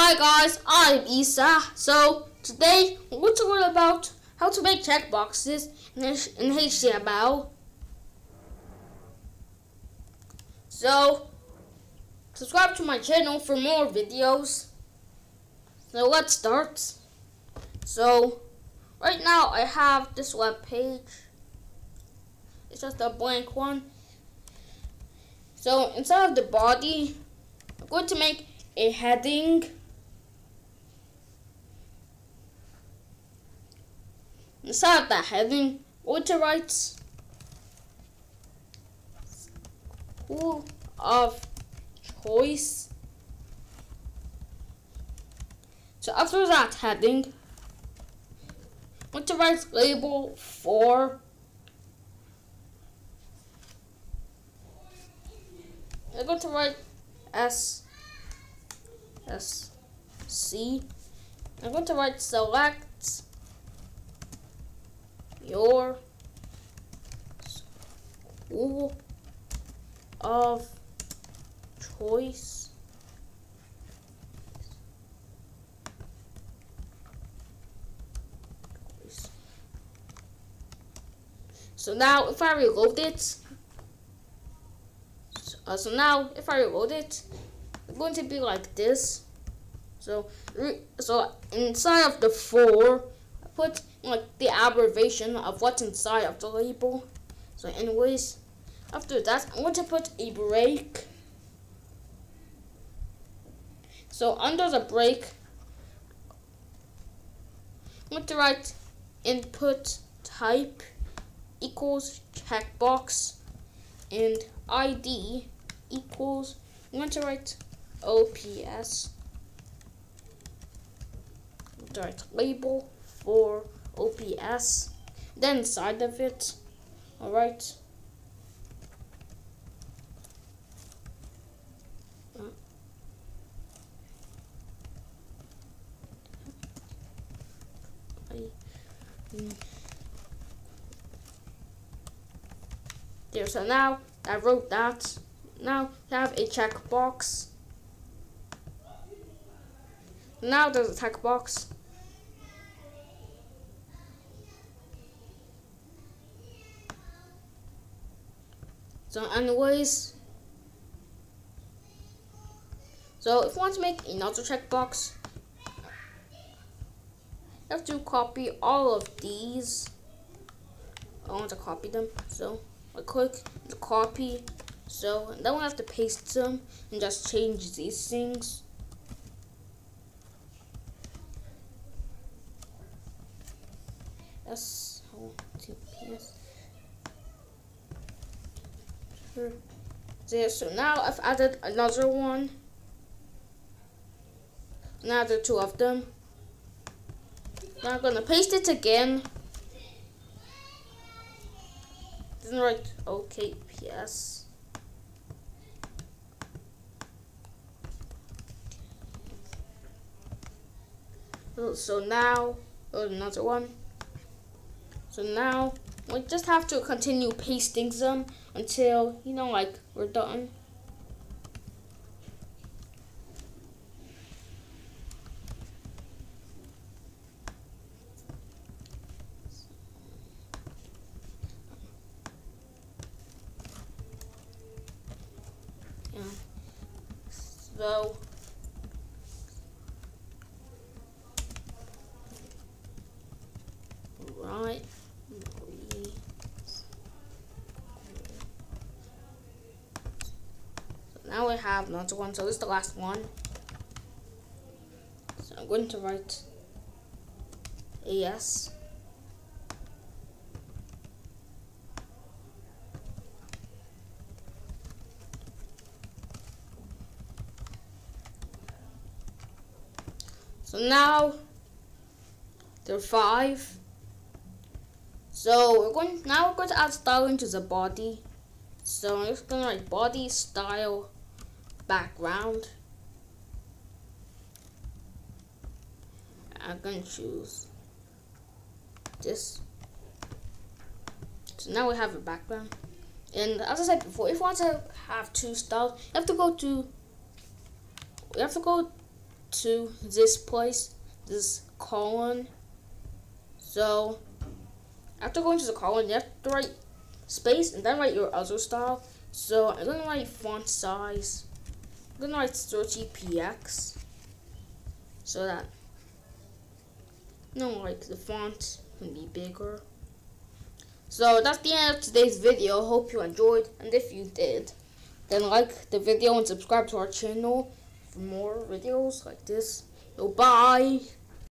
Hi guys, I'm Isa. So today we'll talk about how to make checkboxes in HTML. So subscribe to my channel for more videos. So let's start. So right now I have this web page. It's just a blank one. So inside of the body, I'm going to make a heading. Inside of that heading, we're going to write school of choice. So after that heading, I'm going to write label for. I'm going to write SC. I'm going to write select your school of choice. So now if I reload it, it's going to be like this. So inside of the for, I put like the abbreviation of what's inside of the label. So anyways, after that, I'm going to put a break. So under the break, I'm going to write input type equals checkbox and ID equals, I'm going to write OPS. I'm going to write label for OPS. Then inside of it, all right. There. So now I wrote that. Now I have a checkbox. Now there's a checkbox. So anyways, so if you want to make another checkbox, you have to copy all of these. I want to copy them, so I click the copy. So then we have to paste them and just change these things. SOTPS. There, so now I've added another one. Now the two of them. Now I'm gonna paste it again. Then write OKPS. So now another one. So now we just have to continue pasting them until, you know, like we're done. Yeah. So. Right. Now we have another one, so this is the last one. So I'm going to write AS. So now there are 5. So we're going to add style into the body. So I'm just gonna write body style background. I'm gonna choose this. So now we have a background. And as I said before, if you want to have two styles, you have to go to this place, this colon. So after going to the colon, you have to write space and then write your other style. So I'm gonna write font size. I'm gonna write 30px. So that the font can be bigger. So that's the end of today's video. Hope you enjoyed, and if you did, then like the video and subscribe to our channel for more videos like this. So bye!